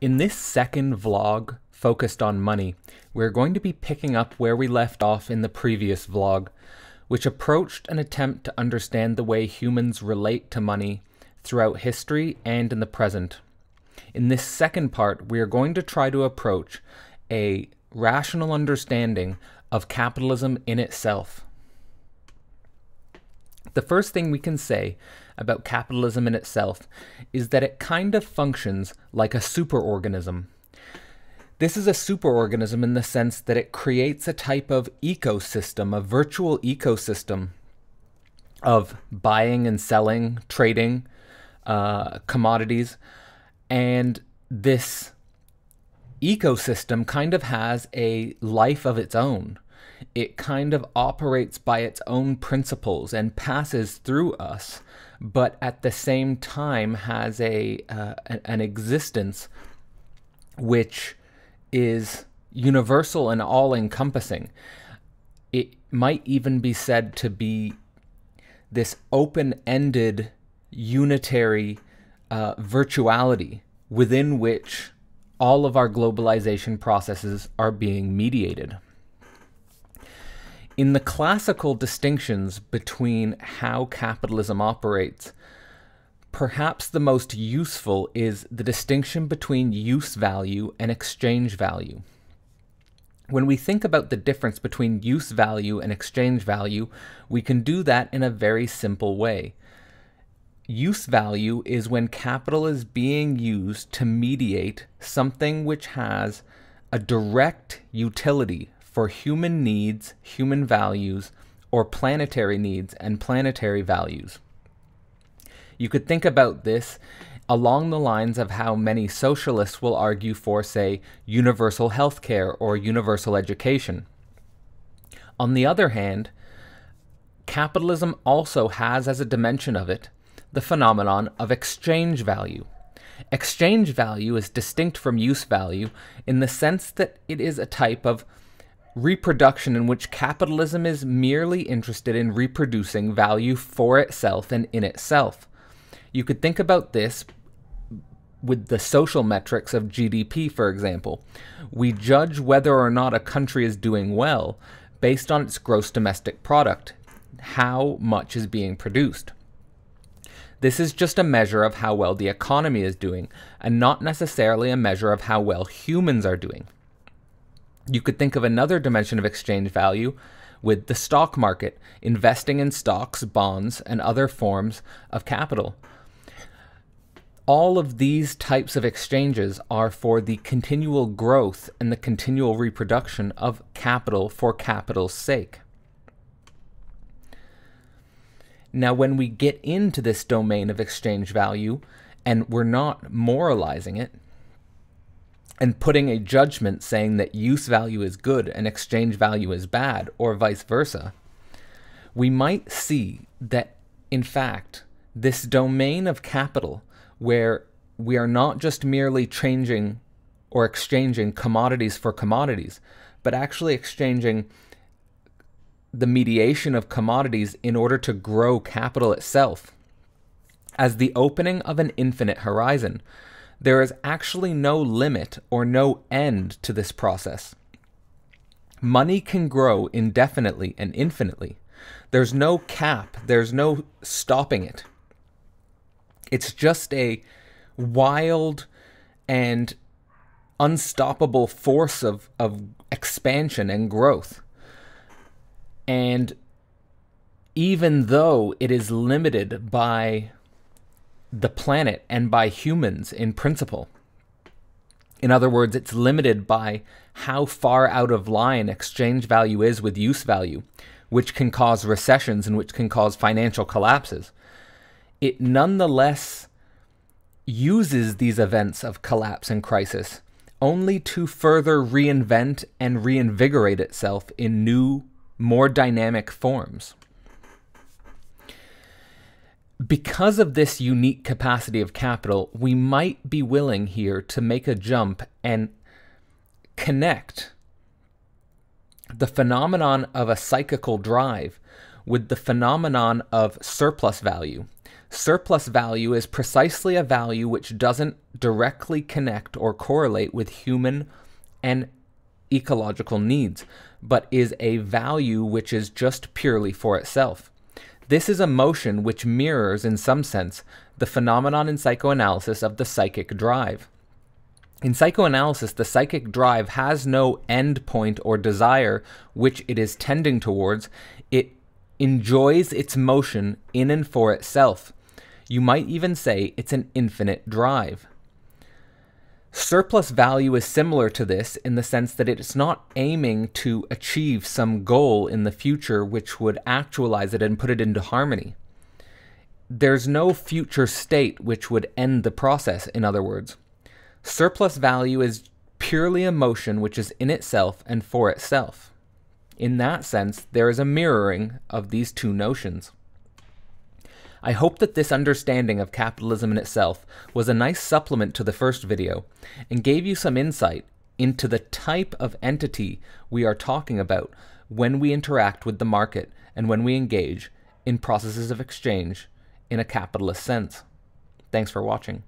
In this second vlog focused on money, we're going to be picking up where we left off in the previous vlog, which approached an attempt to understand the way humans relate to money throughout history and in the present. In this second part, we are going to try to approach a rational understanding of capitalism in itself. The first thing we can say about capitalism in itself is that it kind of functions like a superorganism. This is a superorganism in the sense that it creates a type of ecosystem, a virtual ecosystem of buying and selling, trading, commodities, and this ecosystem kind of has a life of its own. It kind of operates by its own principles and passes through us, but at the same time has an existence which is universal and all-encompassing. It might even be said to be this open-ended, unitary virtuality within which all of our globalization processes are being mediated. In the classical distinctions between how capitalism operates, perhaps the most useful is the distinction between use value and exchange value. When we think about the difference between use value and exchange value, we can do that in a very simple way. Use value is when capital is being used to mediate something which has a direct utility for human needs, human values, or planetary needs and planetary values. You could think about this along the lines of how many socialists will argue for, say, universal healthcare or universal education. On the other hand, capitalism also has as a dimension of it the phenomenon of exchange value. Exchange value is distinct from use value in the sense that it is a type of reproduction in which capitalism is merely interested in reproducing value for itself and in itself. You could think about this with the social metrics of GDP, for example. We judge whether or not a country is doing well based on its gross domestic product, how much is being produced. This is just a measure of how well the economy is doing, and not necessarily a measure of how well humans are doing. You could think of another dimension of exchange value with the stock market, investing in stocks, bonds, and other forms of capital. All of these types of exchanges are for the continual growth and the continual reproduction of capital for capital's sake. Now, when we get into this domain of exchange value, and we're not moralizing it, and putting a judgment saying that use value is good and exchange value is bad, or vice versa, we might see that, in fact, this domain of capital where we are not just merely changing or exchanging commodities for commodities, but actually exchanging the mediation of commodities in order to grow capital itself, as the opening of an infinite horizon. There is actually no limit or no end to this process. Money can grow indefinitely and infinitely. There's no cap, there's no stopping it. It's just a wild and unstoppable force of expansion and growth. And even though it is limited by the planet and by humans in principle. In other words, it's limited by how far out of line exchange value is with use value, which can cause recessions and which can cause financial collapses. It nonetheless uses these events of collapse and crisis only to further reinvent and reinvigorate itself in new, more dynamic forms. Because of this unique capacity of capital, we might be willing here to make a jump and connect the phenomenon of a psychical drive with the phenomenon of surplus value. Surplus value is precisely a value which doesn't directly connect or correlate with human and ecological needs, but is a value which is just purely for itself. This is a motion which mirrors, in some sense, the phenomenon in psychoanalysis of the psychic drive. In psychoanalysis, the psychic drive has no end point or desire which it is tending towards. It enjoys its motion in and for itself. You might even say it's an infinite drive. Surplus value is similar to this in the sense that it's not aiming to achieve some goal in the future which would actualize it and put it into harmony. There's no future state which would end the process, in other words. Surplus value is purely a motion which is in itself and for itself. In that sense, there is a mirroring of these two notions. I hope that this understanding of capitalism in itself was a nice supplement to the first video and gave you some insight into the type of entity we are talking about when we interact with the market and when we engage in processes of exchange in a capitalist sense. Thanks for watching.